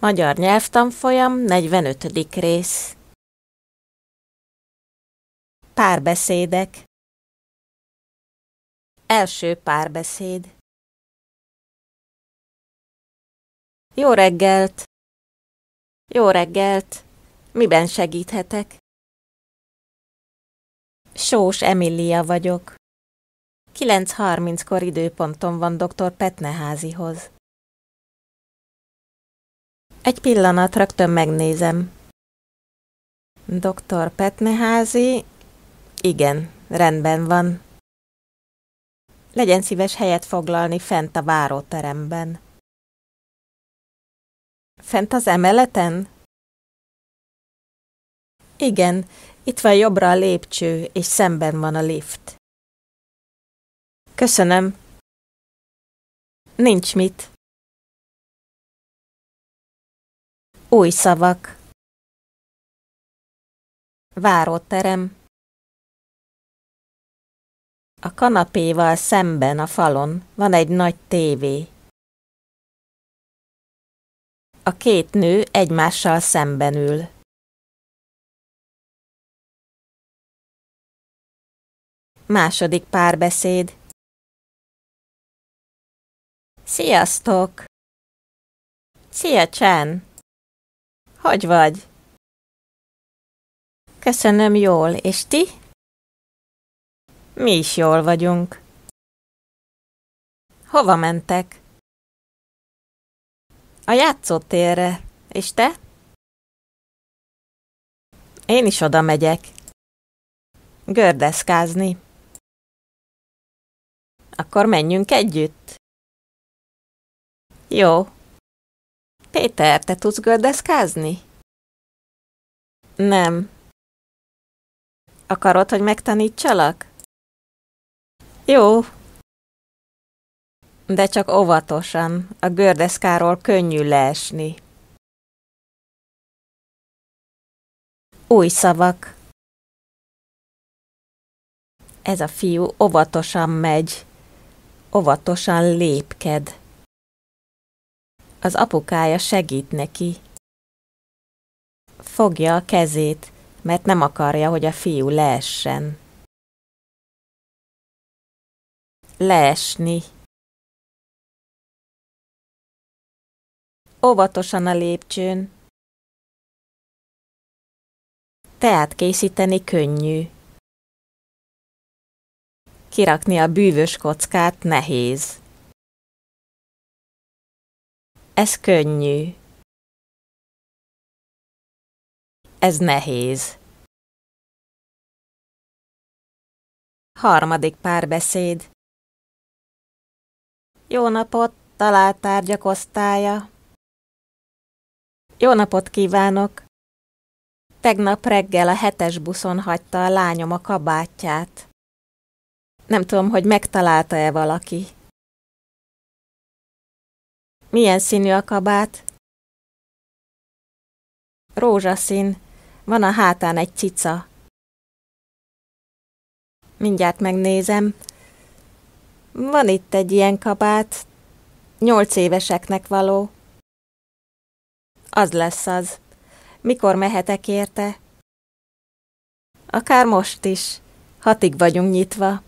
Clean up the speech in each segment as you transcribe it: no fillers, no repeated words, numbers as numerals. Magyar nyelvtanfolyam, 45. rész. Párbeszédek. Első párbeszéd. Jó reggelt! Jó reggelt! Miben segíthetek? Sós Emília vagyok. 9:30-kor időpontom van dr. Petneházihoz. Egy pillanat, rögtön megnézem. Dr. Petneházi... Igen, rendben van. Legyen szíves helyet foglalni fent a váróteremben. Fent az emeleten? Igen, itt van jobbra a lépcső, és szemben van a lift. Köszönöm. Nincs mit. Új szavak. Váróterem. A kanapéval szemben a falon van egy nagy tévé. A két nő egymással szemben ül. Második párbeszéd. Sziasztok! Szia, Csen! Hogy vagy? Köszönöm, jól, és ti? Mi is jól vagyunk. Hova mentek? A játszótérre. És te? Én is oda megyek. Gördeszkázni. Akkor menjünk együtt. Jó. Péter, te tudsz gördeszkázni? Nem. Akarod, hogy megtanítsalak? Jó. De csak óvatosan, a gördeszkáról könnyű leesni. Új szavak. Ez a fiú óvatosan megy, óvatosan lépked. Az apukája segít neki. Fogja a kezét, mert nem akarja, hogy a fiú leessen. Leesni. Óvatosan a lépcsőn. Teát készíteni könnyű. Kirakni a bűvös kockát nehéz. Ez könnyű. Ez nehéz. Harmadik párbeszéd. Jó napot, találtárgyak osztálya! Jó napot kívánok! Tegnap reggel a 7-es buszon hagyta a lányom a kabátját. Nem tudom, hogy megtalálta-e valaki. Milyen színű a kabát? Rózsaszín, van a hátán egy cica. Mindjárt megnézem. Van itt egy ilyen kabát, 8 éveseknek való. Az lesz az. Mikor mehetek érte? Akár most is. 6-ig vagyunk nyitva.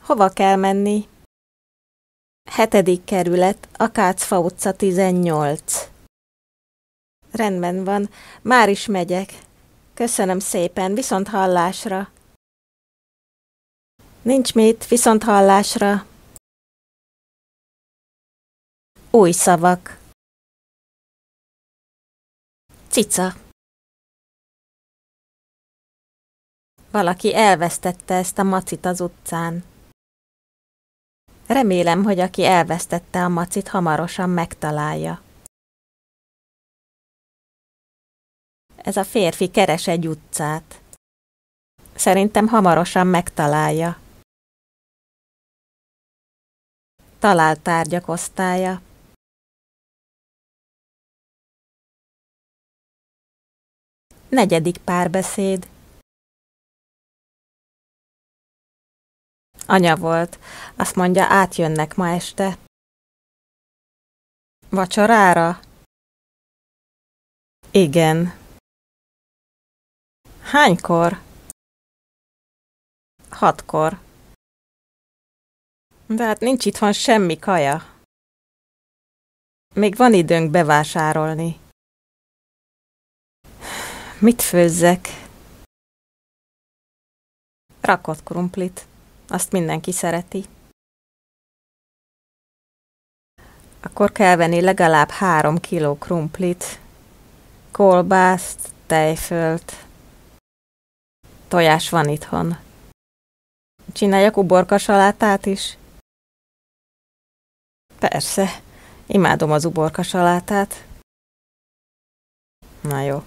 Hova kell menni? 7. kerület, Akácfa utca 18. Rendben van, már is megyek. Köszönöm szépen, viszont hallásra. Nincs mit, viszont hallásra. Új szavak. Cica. Valaki elvesztette ezt a macit az utcán. Remélem, hogy aki elvesztette a macit, hamarosan megtalálja. Ez a férfi keres egy utcát. Szerintem hamarosan megtalálja. Talált tárgyak osztálya. Negyedik párbeszéd. Anya volt. Azt mondja, átjönnek ma este. Vacsorára? Igen. Hánykor? 6-kor. De hát nincs itthon semmi kaja. Még van időnk bevásárolni. Mit főzzek? Rakott krumplit. Azt mindenki szereti. Akkor kell venni legalább 3 kiló krumplit, kolbászt, tejfölt. Tojás van itthon. Csináljak uborkasalátát is? Persze, imádom az uborkasalátát. Na jó,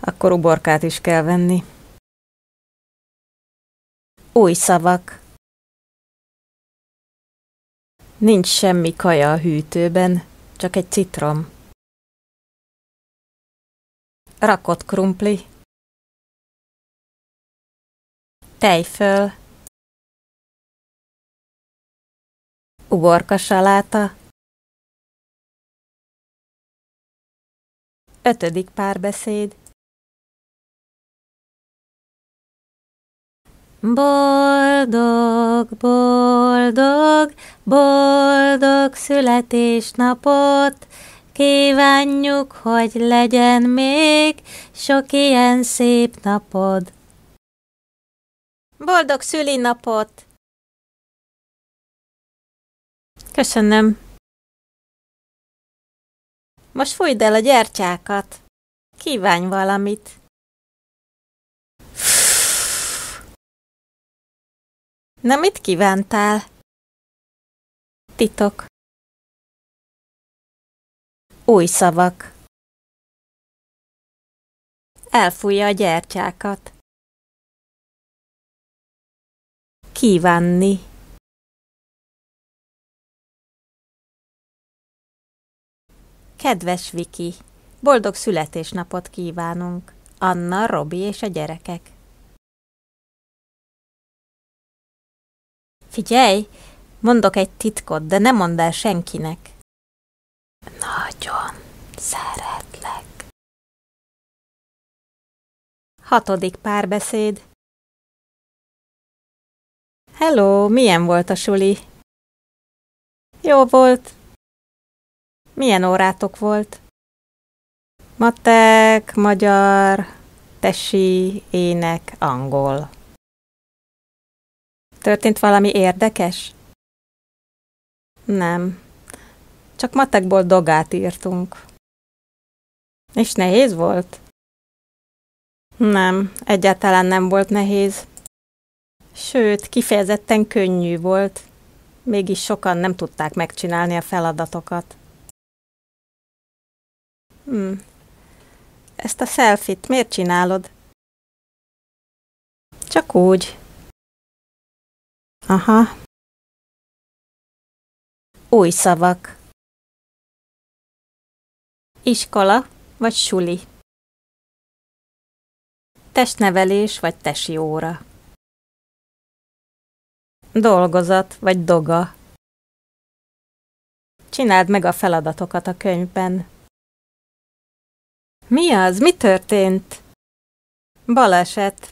akkor uborkát is kell venni. Új szavak. Nincs semmi kaja a hűtőben, csak egy citrom. Rakott krumpli. Tejföl. Uborkasaláta. 5. párbeszéd. Boldog, boldog, boldog születésnapot, kívánjuk, hogy legyen még sok ilyen szép napod. Boldog szülinapot! Köszönöm. Most fújd el a gyertyákat. Kívánj valamit. Na, mit kívántál? Titok. Új szavak. Elfújja a gyertyákat. Kívánni. Kedves Viki, boldog születésnapot kívánunk. Anna, Robi és a gyerekek. Figyelj, mondok egy titkot, de ne mondd el senkinek. Nagyon szeretlek. 6. párbeszéd. Hello, milyen volt a suli? Jó volt. Milyen órátok volt? Matek, magyar, tesi, ének, angol. Történt valami érdekes? Nem. Csak matekból dogát írtunk. És nehéz volt? Nem, egyáltalán nem volt nehéz. Sőt, kifejezetten könnyű volt. Mégis sokan nem tudták megcsinálni a feladatokat. Ezt a selfit miért csinálod? Csak úgy. Aha. Új szavak. Iskola vagy suli? Testnevelés vagy tesi óra? Dolgozat vagy doga? Csináld meg a feladatokat a könyvben. Mi az? Mi történt? Baleset.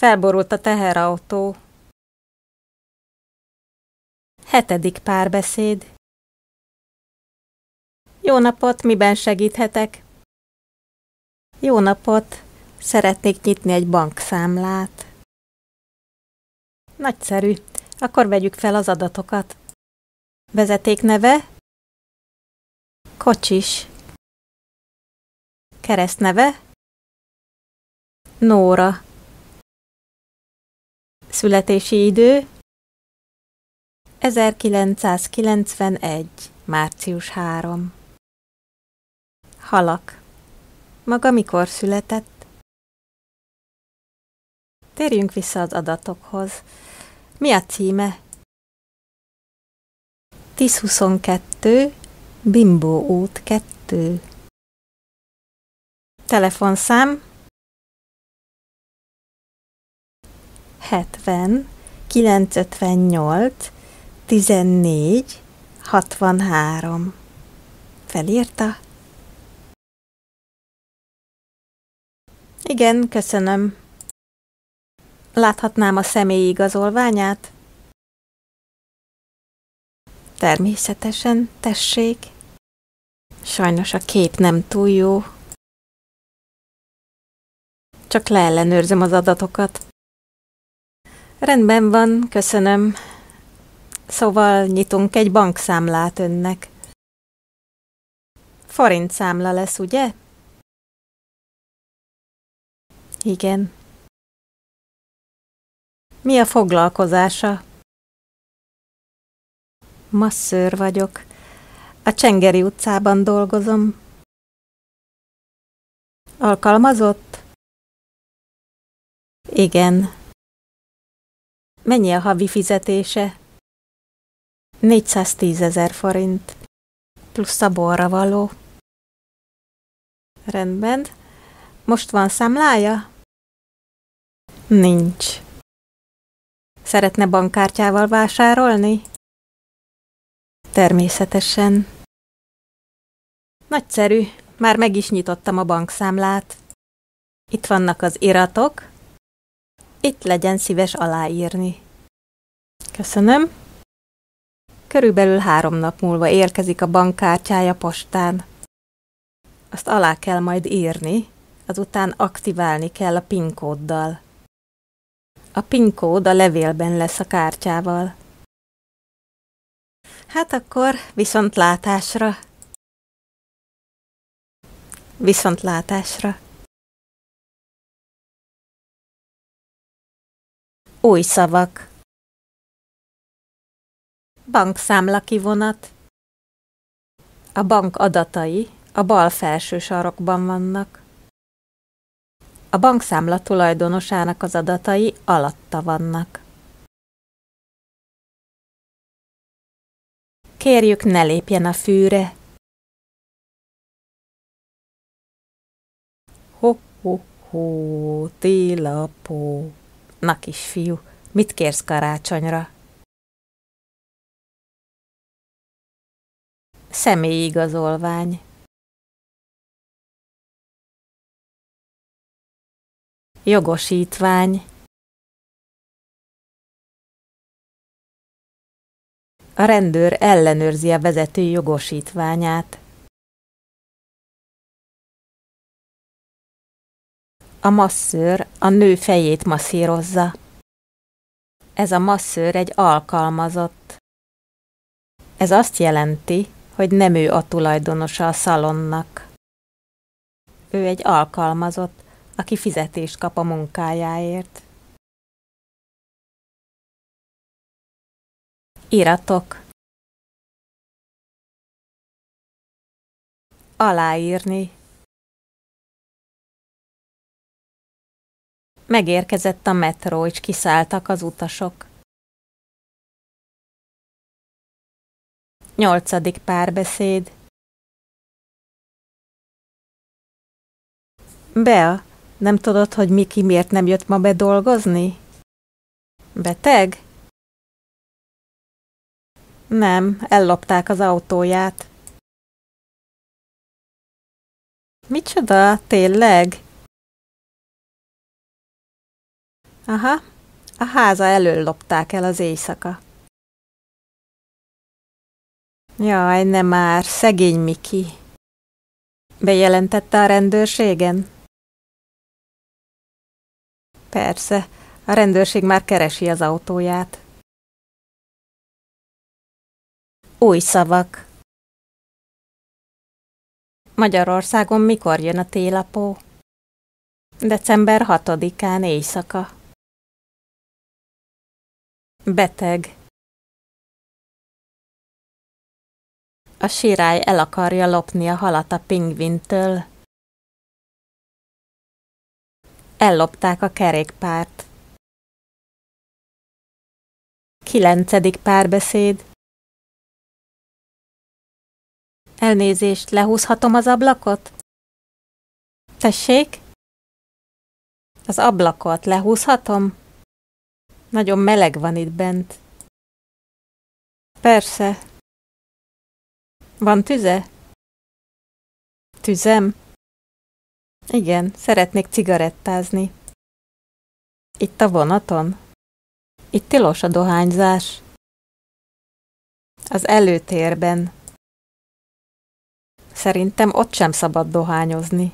Felborult a teherautó. 7. párbeszéd. Jó napot, miben segíthetek? Jó napot, szeretnék nyitni egy bankszámlát. Nagyszerű, akkor vegyük fel az adatokat. Vezeték neve? Kocsis. Keresztneve? Nóra. Születési idő? 1991. március 3. Halak. Maga mikor született? Térjünk vissza az adatokhoz. Mi a címe? 1022. Bimbó út 2. Telefonszám? 70 958 14 63. Felírta? Igen, köszönöm. Láthatnám a személyi igazolványát? Természetesen, tessék. Sajnos a kép nem túl jó. Csak leellenőrzöm az adatokat. Rendben van, köszönöm. Szóval nyitunk egy bankszámlát önnek. Forintszámla lesz, ugye? Igen. Mi a foglalkozása? Masszőr vagyok. A Csengeri utcában dolgozom. Alkalmazott? Igen. Mennyi a havi fizetése? 410 000 forint. Plusz a borra való. Rendben. Most van számlája? Nincs. Szeretne bankkártyával vásárolni? Természetesen. Nagyszerű, már meg is nyitottam a bankszámlát. Itt vannak az iratok. Itt legyen szíves aláírni. Köszönöm. Körülbelül 3 nap múlva érkezik a bankkártyája postán. Azt alá kell majd írni, azután aktiválni kell a PIN kóddal. A PIN kód a levélben lesz a kártyával. Hát akkor viszontlátásra. Viszontlátásra. Új szavak. Bankszámla kivonat. A bank adatai a bal felső sarokban vannak. A bankszámla tulajdonosának az adatai alatta vannak. Kérjük, ne lépjen a fűre. Ho-ho-ho, télapó. Na kisfiú, mit kérsz karácsonyra? Személyi igazolvány. Jogosítvány. A rendőr ellenőrzi a vezető jogosítványát. A masszőr a nő fejét masszírozza. Ez a masszőr egy alkalmazott. Ez azt jelenti, hogy nem ő a tulajdonosa a szalonnak. Ő egy alkalmazott, aki fizetést kap a munkájáért. Iratok. Aláírni. Megérkezett a metró, és kiszálltak az utasok. 8. párbeszéd. Bea, nem tudod, hogy Miki miért nem jött ma bedolgozni? Beteg? Nem, ellopták az autóját. Micsoda, tényleg? Aha, a háza elől lopták el az éjszaka. Jaj, ne már, szegény Miki. Bejelentette a rendőrségen? Persze, a rendőrség már keresi az autóját. Új szavak. Magyarországon mikor jön a télapó? December 6-án éjszaka. Beteg. A sirály el akarja lopni a halat a pingvintől. Ellopták a kerékpárt. 9. párbeszéd. Elnézést, lehúzhatom az ablakot? Tessék? Az ablakot lehúzhatom? Nagyon meleg van itt bent. Persze. Van tüze? Tüzem? Igen, szeretnék cigarettázni. Itt a vonaton? Itt tilos a dohányzás. Az előtérben. Szerintem ott sem szabad dohányozni.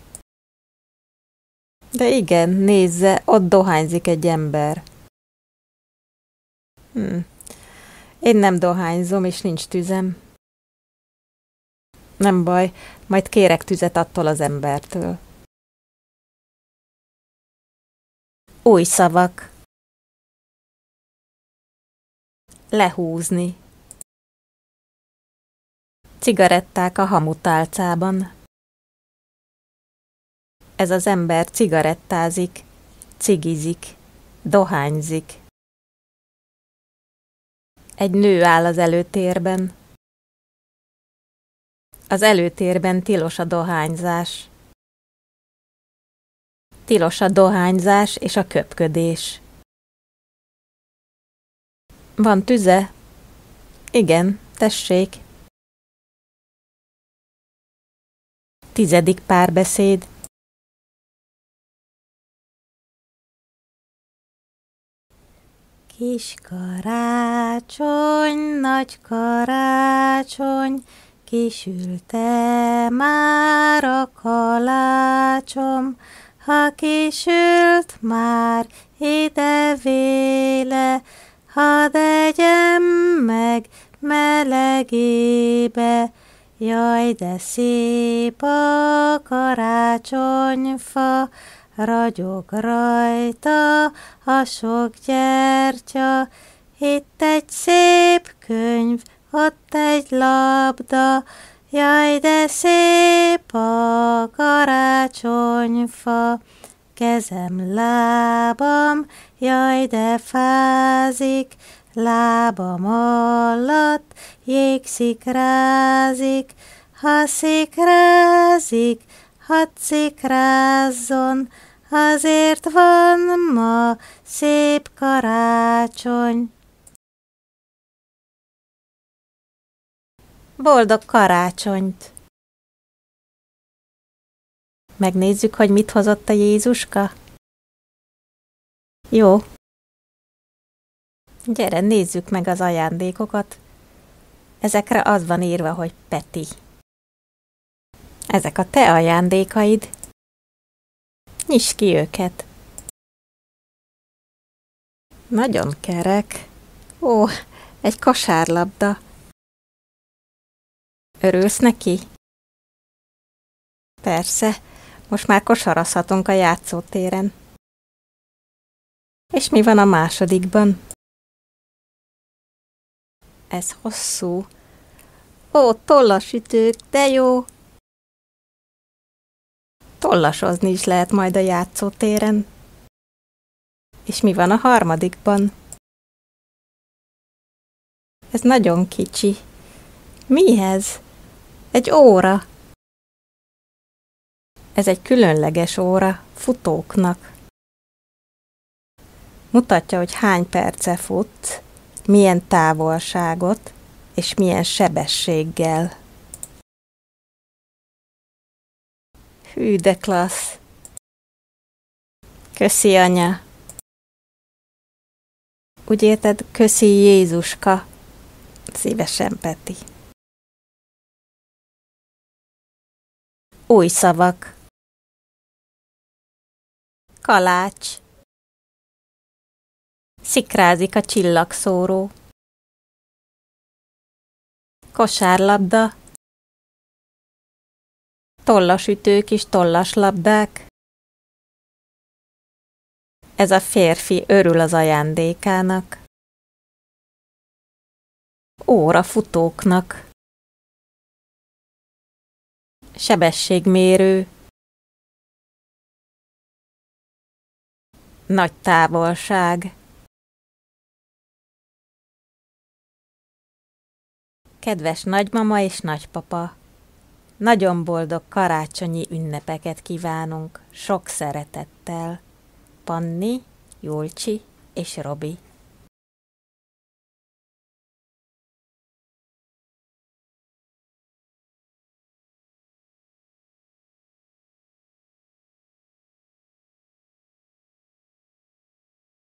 De igen, nézze, ott dohányzik egy ember. Én nem dohányzom, és nincs tüzem. Nem baj, majd kérek tüzet attól az embertől. Új szavak. Lehúzni. Cigaretták a hamutálcában. Ez az ember cigarettázik, cigizik, dohányzik. Egy nő áll az előtérben. Az előtérben tilos a dohányzás. Tilos a dohányzás és a köpködés. Van tüze? Igen, tessék. 10. párbeszéd. Kis karácsony, nagy karácsony, kisült-e már a kalácsom? Ha kisült már, ide véle, hadd egyem meg melegébe. Jaj, de szép a karácsonyfa, ragyog rajta a sok gyertya. Itt egy szép könyv, ott egy labda, jaj, de szép a karácsonyfa. Kezem, lábam, jaj, de fázik, lábam alatt jégszik, rázik. Ha szikrázik, hadd szikrázzon, azért van ma szép karácsony. Boldog karácsonyt! Megnézzük, hogy mit hozott a Jézuska? Jó. Gyere, nézzük meg az ajándékokat. Ezekre az van írva, hogy Peti. Ezek a te ajándékaid. Nyisd ki őket. Nagyon kerek. Ó, egy kosárlabda. Örülsz neki? Persze, most már kosarazhatunk a játszótéren. És mi van a másodikban? Ez hosszú. Ó, tollasütők, de jó! Tollasozni is lehet majd a játszótéren. És mi van a harmadikban? Ez nagyon kicsi. Mi ez? Egy óra. Ez egy különleges óra futóknak. Mutatja, hogy hány perce fut, milyen távolságot és milyen sebességgel. Hű, de klassz! Köszi, anya! Úgy érted, köszi, Jézuska! Szívesen, Peti! Új szavak. Kalács. Szikrázik a csillagszóró. Kosárlabda. Tollasütők és tollaslabdák. Ez a férfi örül az ajándékának. Óra futóknak. Sebességmérő. Nagy távolság. Kedves nagymama és nagypapa! Nagyon boldog karácsonyi ünnepeket kívánunk, sok szeretettel! Panni, Julcsi és Robi.